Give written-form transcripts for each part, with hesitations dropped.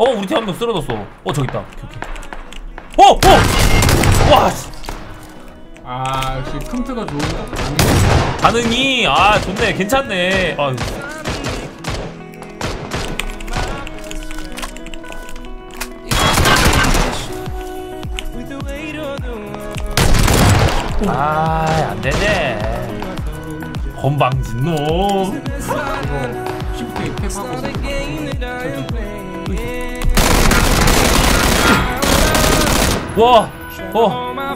어, 우리 팀 한 명 쓰러졌어. 어, 저기 있다. 오케이, 오케이. 어! 어! 와! 아, 역시 컴퓨터가 좋은데? 반응이, 아, 좋네. 괜찮네. 아, 아, 안 되네. 건방진 놈. 이거 쉽게 탭하고 와, 잠깐만.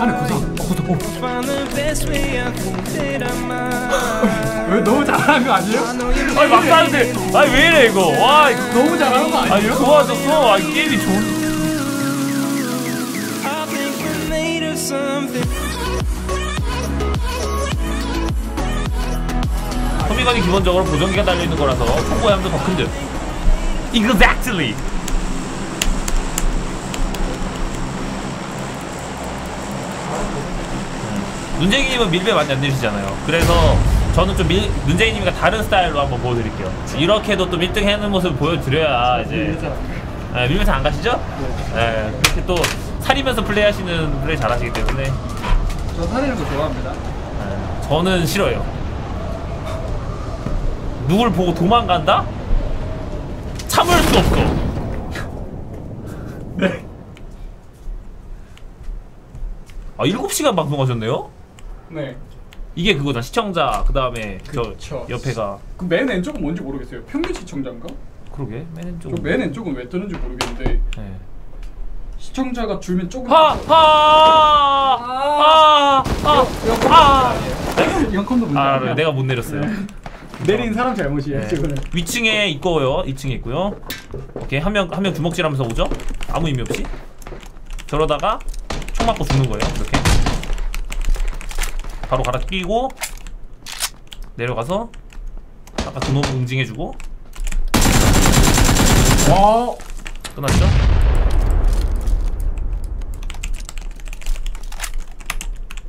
안에 고장. 왜 너무 잘하는 거 아니에요? 아니 막다른데. 아니 왜 이래 이거? 와, 이거 너무 잘하는 거 아니에요? 아, 이렇게 좋아졌어. 아, 게임이 좋은. 소비관이 기본적으로 보정기가 달려있는 거라서 통보함도 더 큰 듯. Exactly. 눈쟁이님은 밀배 많이 안 내주시잖아요. 그래서 저는 좀 눈쟁이님과 다른 스타일로 한번 보여드릴게요. 이렇게도 또 밀등하는 모습을 보여드려야 이제. 네, 밀면서 안 가시죠? 네, 그렇게 또 살이면서 플레이하시는 플레이 잘하시기 때문에. 저 살이는 거 좋아합니다. 네, 저는 싫어요. 누굴 보고 도망간다? 참을 수 없어. 네. 아, 7시간 방송하셨네요? 네. 이게 그거다, 시청자. 그 다음에 저 옆에가 그 맨 왼쪽은 뭔지 모르겠어요. 평균 시청자인가? 그러게, 맨 왼쪽은. 맨 왼쪽은 왜 뜨는지 모르겠는데. 네. 시청자가 줄면 조금. 영컴도 못 내렸어요. 아, 내가 못 내렸어요. 내린 사람 잘못이에요. 네. 지금 위층에 있고요. 2층에 있고요. 오케이, 한 명 주먹질하면서 오죠. 아무 의미 없이 저러다가 총 맞고 죽는 거예요. 이렇게 바로 갈아 끼고 내려가서 아까 그놈 응징해주고. 와, 끝났죠.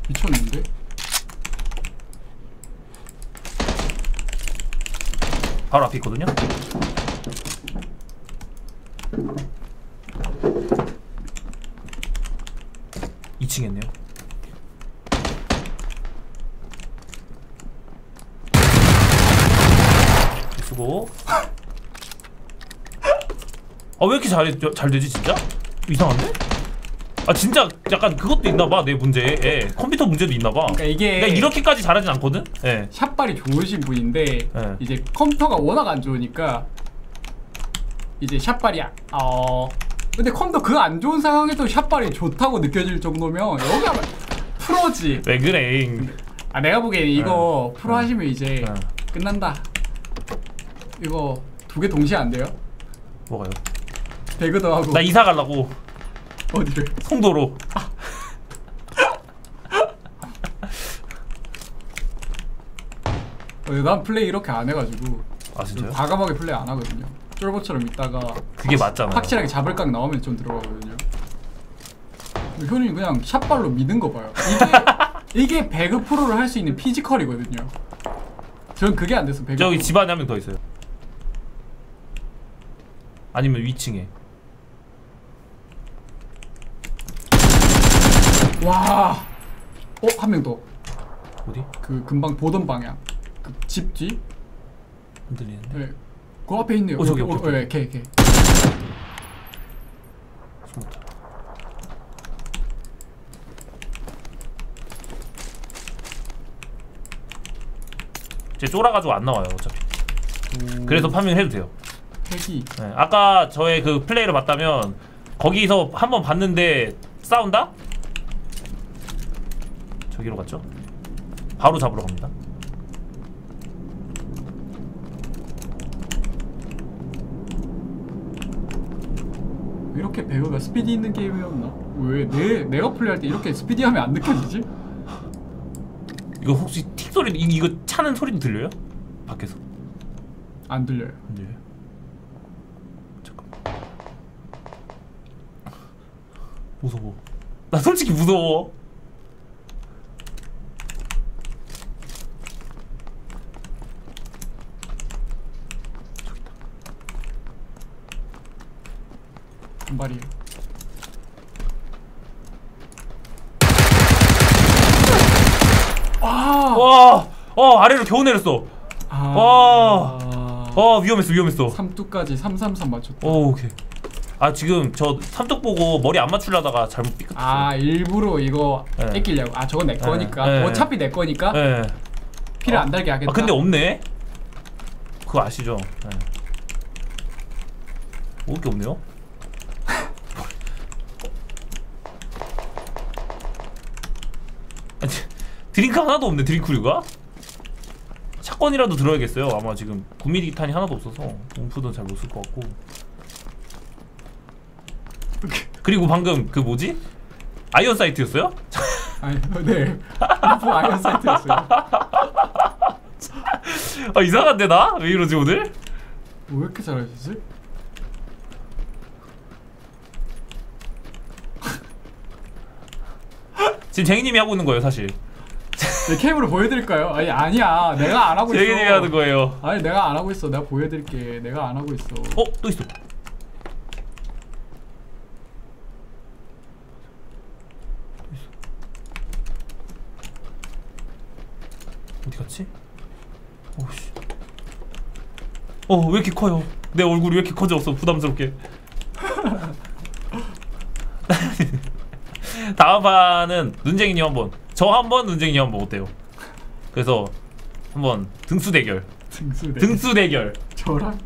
미쳤는데? 바로 앞에 있거든요? 이 층에 있네요. 쓰고. 아, 왜 이렇게 잘 되지 진짜? 이상한데? 아, 진짜 약간 그것도 있나봐. 내 문제에. 예. 컴퓨터 문제도 있나봐. 그러니까 이게 내가 이렇게까지 잘하진 않거든? 예. 샷발이 좋으신 분인데 예. 이제 컴퓨터가 워낙 안 좋으니까 이제 샷발이 근데 컴퓨터 그 안 좋은 상황에도 샷발이 좋다고 느껴질 정도면 여기가 프로지. 왜 그래? 아, 내가 보기엔 이거 예. 프로 하시면 이제 예. 끝난다. 이거 2개 동시에 안 돼요? 뭐가요? 배그도 하고. 나 이사 가려고. 어디를? 송도로. 난 플레이 이렇게 안 해가지고. 아, 진짜요? 과감하게 플레이 안 하거든요. 쫄보처럼 있다가 그게 맞잖아요. 확실하게 잡을 각 나오면 좀 들어가거든요. 효준이 그냥 샷발로 미는 거 봐요. 이게 배그 프로를 할 수 있는 피지컬이거든요. 전 그게 안 돼서 배그. 저기 프로. 집안에 한 명 더 있어요. 아니면 위층에. 와, 어? 한 명 더. 어디? 그 금방 보던 방향. 그 집 뒤? 흔들리는데? 네. 그 앞에 있네요. 어, 저기 옆에. 네, 걔. 숨었다. 쟤 쫄아가지고 안 나와요, 어차피. 그래서 파밍해도 돼요. 핵이. 네, 아까 저의 그 플레이를 봤다면 거기서 한 번 봤는데 싸운다? 저기로 갔죠? 바로 잡으러 갑니다. 이렇게 배그가 스피디 있는 게임이었나? 왜 내가 플레이할 때 이렇게 스피디함이 안 느껴지지? 이거 혹시 틱 소리, 이거 차는 소리도 들려요? 밖에서? 안 들려요. 안 들려요? 잠깐만. 무서워. 나 솔직히 무서워. 금발이에요. 와, 아래로 겨우 내렸어. 와, 위험했어, 위험했어. 3뚝까지 333 맞췄다. 오, 오케이. 아, 지금 저 3뚝 보고 머리 안 맞추려다가 잘못 삐끗했어. 아, 일부러 이거 뺏기려고. 네. 아, 저건 내 거니까. 네. 어차피 내 거니까. 네. 피를 안 달게 하겠다. 아, 근데 없네. 그거 아시죠? 네. 먹을 게 없네요. 아니, 드링크 하나도 없네. 드링크류가? 샷건이라도 들어야겠어요. 아마 지금 9mm탄이 하나도 없어서 움프도 잘 못 쓸 것 같고. 그리고 방금 그 뭐지? 아이언 사이트였어요? 아니, 네. 아이언 사이트였어요. 아, 이상한데 나? 왜 이러지 오늘? 왜 이렇게 잘하시지? 지금 쟁이님이 하고 있는 거예요, 사실. 내 캠으로 보여드릴까요? 아니, 아니야. 내가 안 하고 있어. 쟁이님이 하는 거예요. 아니, 내가 안 하고 있어. 내가 보여드릴게. 내가 안 하고 있어. 어? 또 있어. 어디 갔지? 오씨. 왜 이렇게 커요? 내 얼굴이 왜 이렇게 커졌어? 부담스럽게. 다음 판은 눈쟁이님 한번, 저 한번, 눈쟁이님 한번 어때요? 그래서 한번 등수 대결. 등수 대결. 저랑?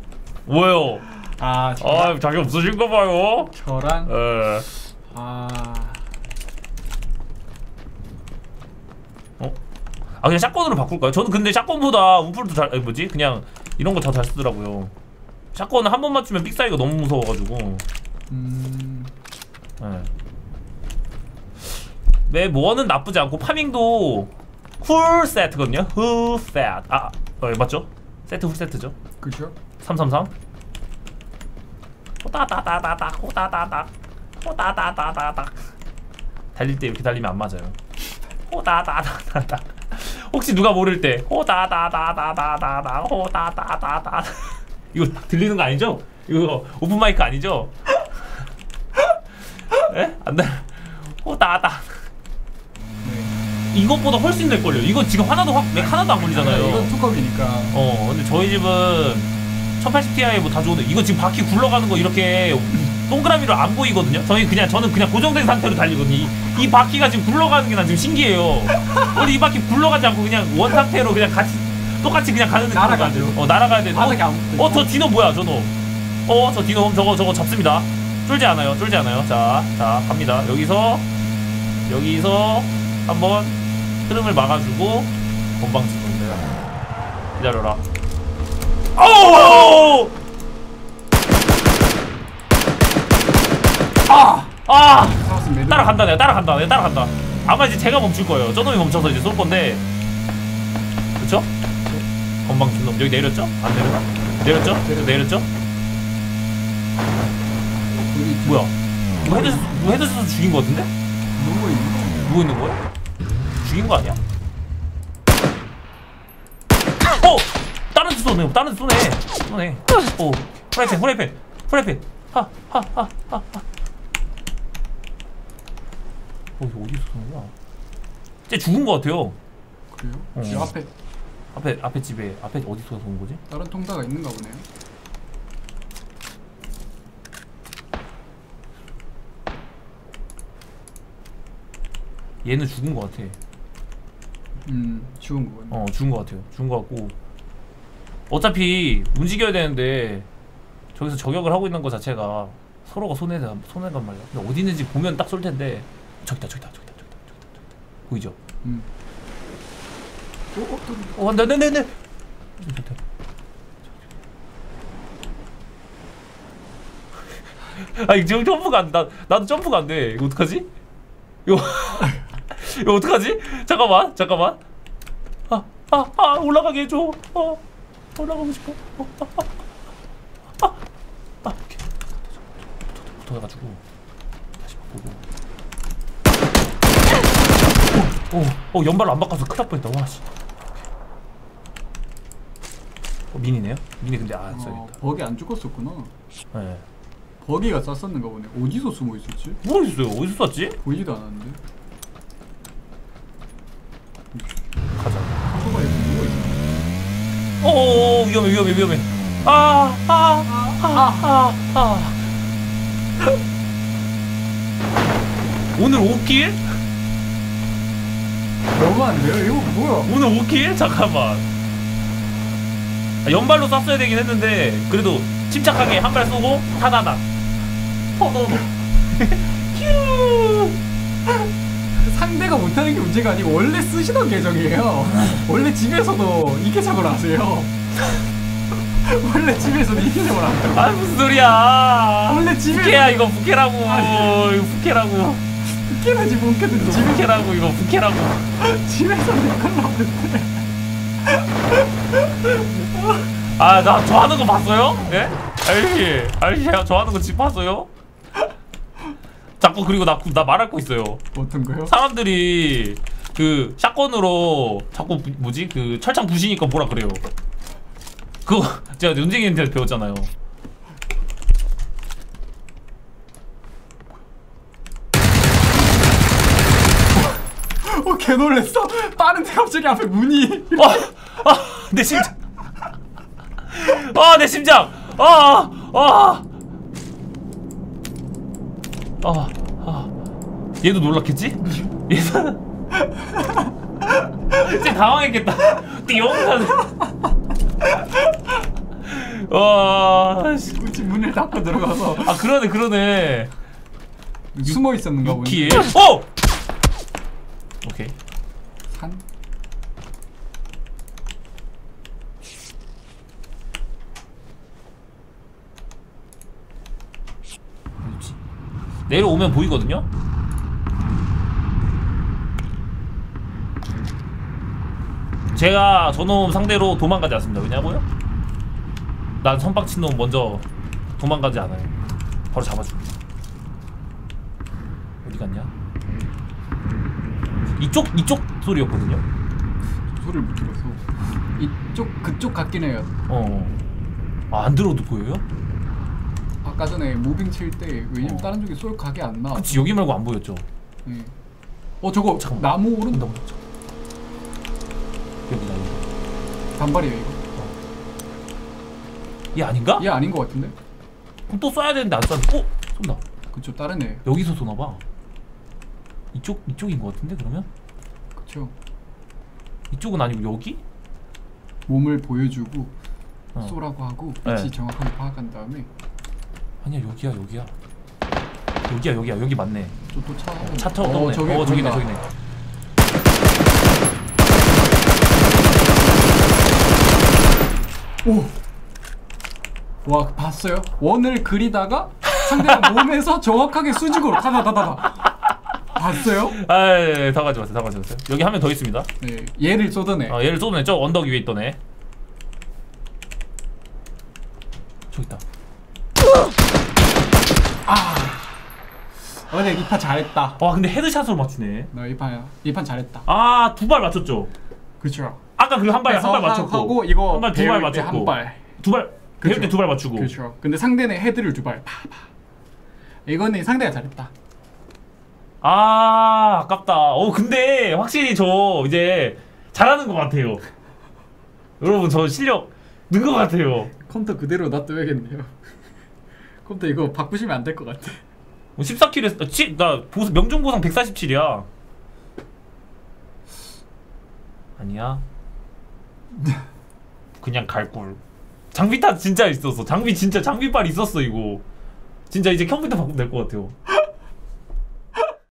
뭐요? 아, 자기 없어진 거 봐요. 저랑? 예. 그냥 샷건으로 바꿀까요? 저는 근데 샷건보다 움풀도 잘, 뭐지? 그냥 이런 거 다 잘 쓰더라고요. 샷건은 한 번 맞추면 삑사이가 너무 무서워가지고. 네. 뭐는 나쁘지 않고, 파밍도 훌 세트거든요? 훌 세트. 맞죠? 세트 훌 세트죠? 그죠? 333? 호따따따따딱, 호따따딱, 호따따따따딱. 달릴 때 이렇게 달리면 안 맞아요. 호따따따따딱. 혹시 누가 모를 때, 호다다다다다다다, 호다다다다. 이거 들리는 거 아니죠? 이거 오픈 마이크 아니죠? 예? 안 돼. 호다다. 이것보다 훨씬 될 걸요. 이거 지금 하나도 맥 하나도 안 걸리잖아요. 이건 뚜껑이니까. 근데 저희 집은 1080Ti 뭐 다 좋은데, 이거 지금 바퀴 굴러가는 거 이렇게 동그라미로 안 보이거든요. 저는 그냥 고정된 상태로 달리거든요. 이 바퀴가 지금 굴러가는 게 난 지금 신기해요. 원래 이 바퀴 굴러가지 않고 그냥 원 상태로 그냥 같이 똑같이 그냥 가는 느낌으로 날아가죠. 날아가야 돼. 저 디노 뭐야, 저놈. 저 디노 저거 잡습니다. 쫄지 않아요, 쫄지 않아요. 자, 갑니다. 여기서 한번 흐름을 막아주고 건방지고. 기다려라. 오! 따라간다. 내가 따라간다. 아마 이제 제가 멈출 거예요. 저놈이 멈춰서 이제 쏠 건데, 그쵸? 건방진 놈. 여기 내렸죠? 안 내렸나? 내렸죠? 뭐야? 누가 헤드샷으로 죽인 거 같은데? 누구 있는 거야? 죽인 거 아니야? 다른 데 쏘네. 쏘네. 프라이팬. 하. 이거 어디서 쏘는 거야? 쟤 죽은 거 같아요. 그래요? 지금 앞에 어디서 쏘는 거지? 다른 통다가 있는가 보네요. 얘는 죽은 거 같아. 죽은 거 같네. 죽은 거 같아요. 죽은 거 같고, 어차피 움직여야 되는데 저기서 저격을 하고 있는 거 자체가 서로가 손해간 말이야. 근데 어디 있는지 보면 딱 쏠 텐데. 저기다. 보이죠? 네. 아니, 지금 점프가 안, 나도 점프가 안 돼. 이거 어떡하지? 이거 어떡하지? 잠깐만. 올라가게 해줘. 올라가고 싶어. 이렇게 붙어가지고 다시 바꾸고. 연발로 안 바꿔서 큰일 날 뻔했다. 와, 씨. 미니네요? 미니 근데 안 써야겠다. 버기 안 죽었었구나. 네. 버기가 쐈었는가 보네. 어디서 숨어 있었지? 모르겠어요. 어디서 쐈지? 보이지도 않았는데. 가자. 한꺼번에 숨어 있어. 어어어 위험해 위험해 위험해. 오늘 5킬? 너무한데요? 이거 뭐야? 오늘 5킬? 잠깐만. 연발로 쐈어야 되긴 했는데 그래도 침착하게 한 발 쏘고 타다닥. 퍼더더. 휴. 상대가 못하는 게 문제가 아니고 원래 쓰시던 계정이에요. 원래 집에서도 이 계정을 하세요. 원래 집에서도 이 계정을 하세요. 아 무슨 소리야. 원래 집에. 부캐야 이거 부캐라고. 아니. 이거 부캐라고. 부캐라지 뭔캐든 집부캐라고 이거 부캐라고. 집에서 내걸로 왔는데. 아 나 저 하는 거 봤어요? 예? 알지? 알지? 저 하는 거 집 봤어요? 자꾸 그리고 나 말할 거 있어요. 어떤 거요? 사람들이 그 샷건으로 자꾸 뭐지? 그 철창 부시니까 뭐라 그래요. 그거 제가 눈쟁이한테 배웠잖아요. 개 놀랬어? 빠른데 갑자기 앞에 문이. 내 심장. 내 심장. 얘도 놀랐겠지? 얘도. 진짜 당황했겠다. 띠용하네. 굳이 문을 닫고 들어가서. 아 그러네 그러네. 숨어 있었는가 보네. 오! 오케이. 산. 뭐지? 내려오면 보이거든요? 제가 저놈 상대로 도망가지 않습니다. 왜냐고요? 난 선빵친 놈 먼저 도망가지 않아요. 바로 잡아줍니다. 어디 갔냐? 이쪽 소리였거든요. 저 소리를 못 들어서 이쪽 그쪽 같긴 해요. 아 안 들어도 보여요? 아까 전에 무빙 칠 때 왜냐면 다른 쪽에 쏠 각이 안 나. 그치 여기 말고 안 보였죠. 네. 저거 잠깐만. 나무 오른다. 여기다 여기. 단발이에요 이거. 얘 아닌가? 얘 아닌 것 같은데. 그럼 또 쏴야 되는데 안 쏴. 쏜다. 그쵸 다른 애. 여기서 쏘나봐. 이쪽인 것 같은데 그러면? 그쵸. 이쪽은 아니고 여기? 몸을 보여주고 쏘라고 하고 위치 정확하게 파악한 다음에. 아니야 여기야 여기 맞네. 저 또 차. 차 타고 오네. 저기네. 오. 와 봤어요? 원을 그리다가 상대가 몸에서 정확하게 수직으로 다다다다다. 봤어요? 아예 다 가져왔어요. 여기 한 명 더 있습니다. 네 얘를 쏘던 애. 얘를 쏘던 애. 저 언덕 위에 있던 애. 저기 있다. 근데 이 판 잘했다. 근데 헤드샷으로 맞추네. 나 이 판 잘했다. 두 발 맞췄죠? 그렇죠. 아까 그 한 발 맞췄고 하고 이거 한 발 두 발 맞췄고 두 발 배울 때 두 발 맞추고. 그렇죠. 근데 상대는 헤드를 두 발. 이거는 상대가 잘했다. 아깝다. 근데 확실히 저 이제 잘하는 것 같아요. 여러분 저 실력 는 것 같아요. 컴퓨터 그대로 놔둬야겠네요. 컴퓨터 이거 바꾸시면 안 될 것 같아. 14킬 했어. 나 명중 보상 147이야. 아니야. 그냥 갈걸. 장비 탓 진짜 있었어. 장비 진짜 장비빨 있었어 이거. 진짜 이제 컴퓨터 바꾸면 될 것 같아요.